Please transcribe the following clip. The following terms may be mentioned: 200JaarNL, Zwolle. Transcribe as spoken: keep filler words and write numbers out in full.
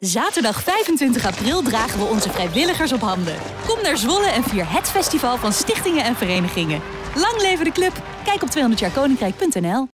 Zaterdag vijfentwintig april dragen we onze vrijwilligers op handen. Kom naar Zwolle en vier het festival van stichtingen en verenigingen. Lang leven de club. Kijk op tweehonderd jaar koninkrijk punt n l.